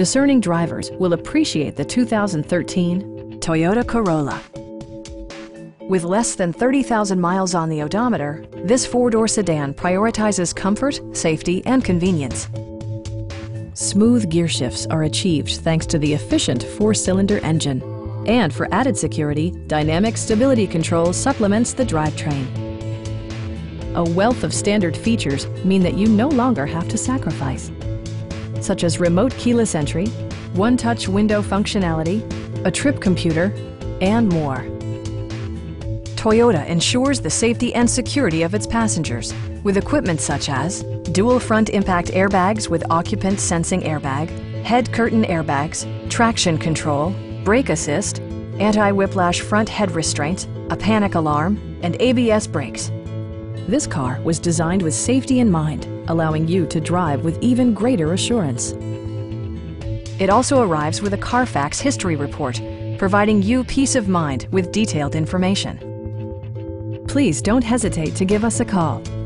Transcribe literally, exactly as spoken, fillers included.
Discerning drivers will appreciate the two thousand thirteen Toyota Corolla. With less than thirty thousand miles on the odometer, this four-door sedan prioritizes comfort, safety, and convenience. Smooth gear shifts are achieved thanks to the efficient four-cylinder engine. And for added security, dynamic stability control supplements the drivetrain. A wealth of standard features mean that you no longer have to sacrifice, such as remote keyless entry, one-touch window functionality, a trip computer, and more. Toyota ensures the safety and security of its passengers with equipment such as dual front impact airbags with occupant sensing airbag, head curtain airbags, traction control, brake assist, anti-whiplash front head restraints, a panic alarm, and A B S brakes. This car was designed with safety in mind, allowing you to drive with even greater assurance. It also arrives with a Carfax history report, providing you peace of mind with detailed information. Please don't hesitate to give us a call.